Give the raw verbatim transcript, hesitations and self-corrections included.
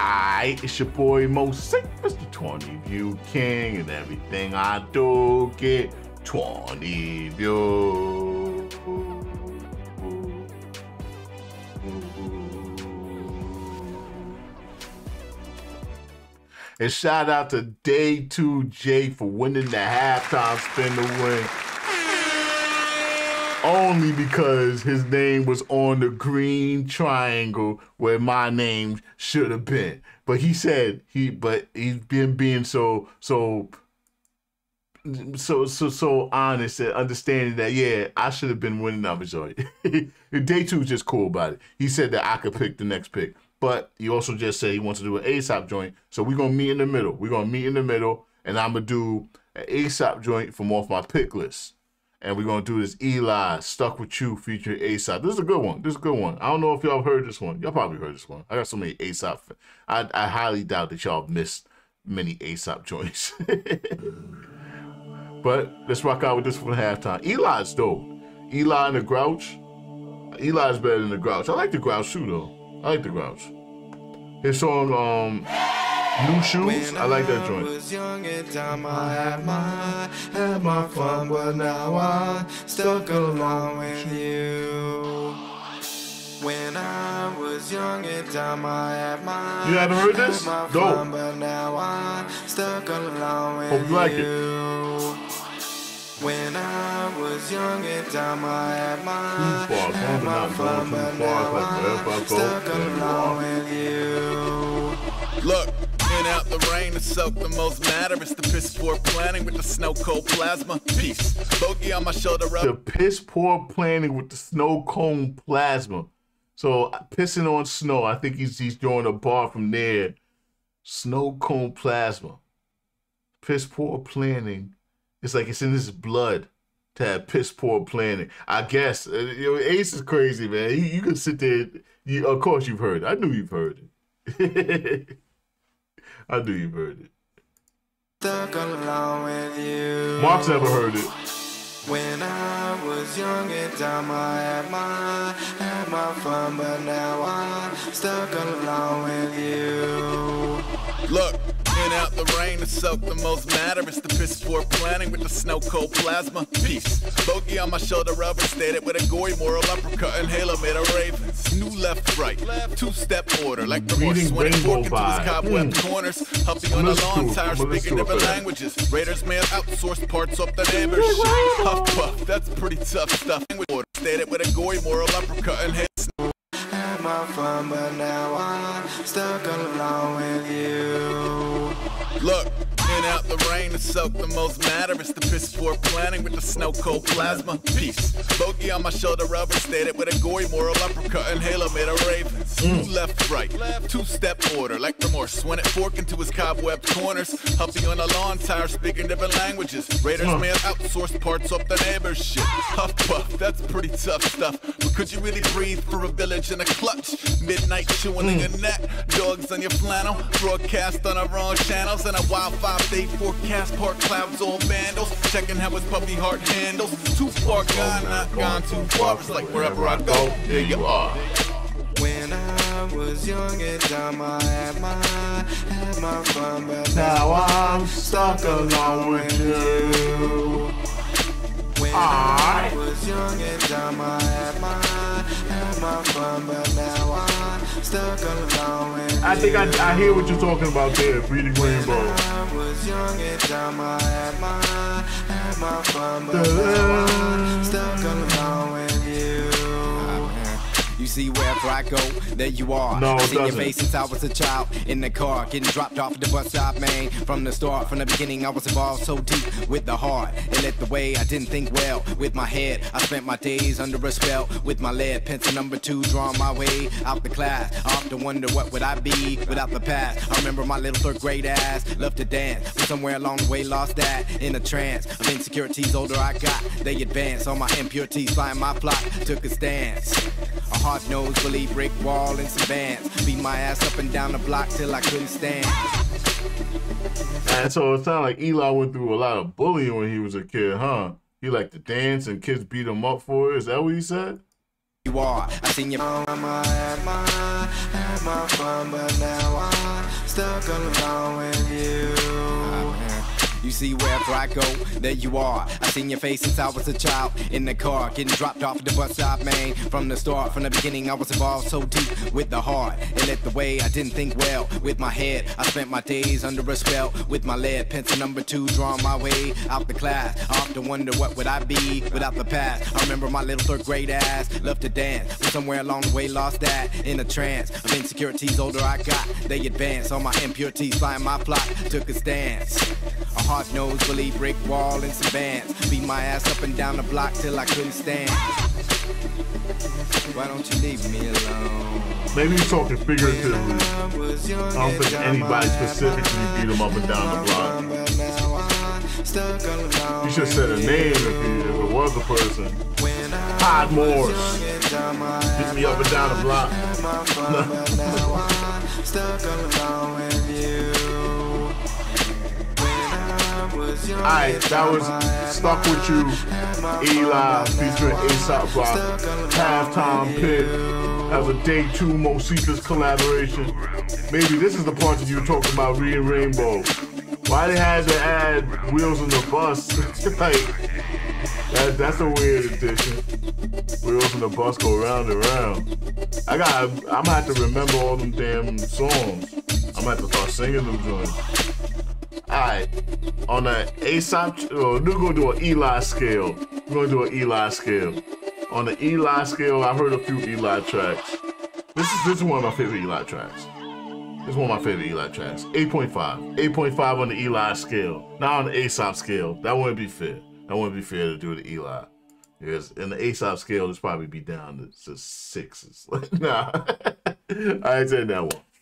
I, it's your boy Moseefus, the twenty View King, and everything I do get twenty views. And shout out to Day two J for winning the halftime spin to win. Only because his name was on the green triangle where my name should have been. But he said he, but he's been being so, so, so, so, so honest and understanding that, yeah, I should have been winning the majority. Day two was just cool about it. He said that I could pick the next pick, but he also just said he wants to do an Aesop joint. So we're going to meet in the middle. We're going to meet in the middle, and I'm going to do an Aesop joint from off my pick list. And we're going to do this Eligh, Stuck With You, featuring Aesop. This is a good one. This is a good one. I don't know if y'all heard this one. Y'all probably heard this one. I got so many Aesop. I, I highly doubt that y'all missed many Aesop joints. But let's rock out with this one at halftime. Eligh's dope. Eligh and the Grouch. Eligh's better than the Grouch. I like the Grouch too, though. I like the Grouch. His song, um... New Shoes, when I like that joint. I was young and dumb, I had my, had my fun, but now I'm stuck along with you. When I was young and dumb, I had my, you haven't heard this? Dope. Fun, but now I'm stuck along with, hope you like you. It. When I was young and dumb, I had my, too far, had my fun, but too far, now I'm like stuck along with you. Look. Out the rain to soak the most matter. It's the piss poor planning with the snow cold plasma. Peace. Bogey on my shoulder. Up. The piss poor planning with the snow cone plasma. So pissing on snow. I think he's he's doing a bar from there. Snow cone plasma. Piss poor planning. It's like it's in his blood to have piss poor planning. I guess you know, Ace is crazy, man. You, you can sit there. You, of course you've heard it. I knew you've heard it. I knew you heard it. Stuck along with you. Mark's never heard it. When I was young and dumb, I had my, had my fun, but now I'm stuck along with you. Look, in out the rain to soak the most matter. It's the piss poor planning with the snow cold plasma. Peace. Bogey on my shoulder rubber, stated with a gory moral uppercut. Inhaler made a raven. New left, right, two-step order, like the horse when it fork into his cobweb mm. corners. Huffing on the lawn, tires speaking different languages. Raiders mail outsourced parts up the neighbors. Huff puff, that's pretty tough stuff. Order stated with a gory moral uppercut and hits. Had my fun, but now I'm stuck along with you. Look. Out the rain to soak the most matter. It's the piss poor planning with the snow cold plasma. Peace. Bogey on my shoulder rubber, stated with a gory moral uppercut. Inhaler made a ravens. Mm. Left, right, two-step order, like remorse when it fork into his cobweb corners. Huffy on the lawn, tires speaking different languages. Raiders huh. mail outsourced parts off the neighbor's shit. Huff puff, that's pretty tough stuff. But could you really breathe for a village in a clutch? Midnight chewing mm. in your net, dogs on your flannel, broadcast on the wrong channels, and a wild five. They forecast park clouds on vandals, checking how his puppy heart handles. Too far gone, not gone too far. It's like wherever I go, there you are. When I was young and dumb, I had my, had my fun, but now I'm stuck along with you. When I was young and dumb, I had my, had my fun, but now I'm stuck along with you. I think I, I hear what you're talking about there, Reading Rainbow. Was young and dumb, I had my, had my fun, but now I'm stuck along with you. You see, wherever I go, there you are. No, I've seen your face since I was a child. In the car, getting dropped off at the bus stop, man. From the start, from the beginning, I was involved so deep with the heart. It led the way, I didn't think well. With my head, I spent my days under a spell. With my lead pencil number two, drawing my way out the class. I often wonder what would I be without the past. I remember my little third grade ass, loved to dance. But somewhere along the way, lost that in a trance. Of insecurities, older I got, they advanced. All my impurities, flying my flock, took a stance. A hard-nosed, bully, brick wall, and some bands. Beat my ass up and down the block till I couldn't stand. And so it sounded like Eligh went through a lot of bullying when he was a kid, huh? He liked to dance and kids beat him up for it. Is that what he said? You you are. I seen you. I had my, had my fun, but now I'm stuck alone with you. You see wherever I go, there you are. I seen your face since I was a child. In the car, getting dropped off at the bus stop, man. From the start, from the beginning, I was involved so deep with the heart. It led the way, I didn't think well. With my head, I spent my days under a spell. With my lead pencil number two, drawing my way out the class. I often wonder what would I be without the past. I remember my little third grade ass, loved to dance. But somewhere along the way, lost that in a trance. Of insecurities, older I got, they advanced. All my impurities, flying my flock, took a stance. A hard nose, bully, brick wall, and some bands. Beat my ass up and down the block till I couldn't stand. Why don't you leave me alone? Maybe you're talking figuratively. I don't think anybody specifically beat him up and down the block. You should have said a name if, you, if it was a person. Todd Morris. Beat me up and down the block. Alright, that was Stuck With You, Eligh featuring Aesop Rock, Halftime Pit, as a Day two Moseefus collaboration. Maybe this is the part that you were talking about, Reading Rainbow. Why they had to add Wheels on the Bus? Like, that, that's a weird addition. Wheels on the Bus go round and round. I got, I'm gonna have to remember all them damn songs. I'm gonna have to start singing them joints. Alright, on an Aesop, we're gonna do an Eligh scale. We're gonna do an Eligh scale. On the Eligh scale, I've heard a few Eligh tracks. This is this is one of my favorite Eligh tracks. This is one of my favorite Eligh tracks. eight point five. eight point five on the Eligh scale. Not on the Aesop scale. That wouldn't be fair. That wouldn't be fair to do the Eligh. Because in the Aesop scale, it's probably be down to, to sixes. Nah. I ain't saying that one.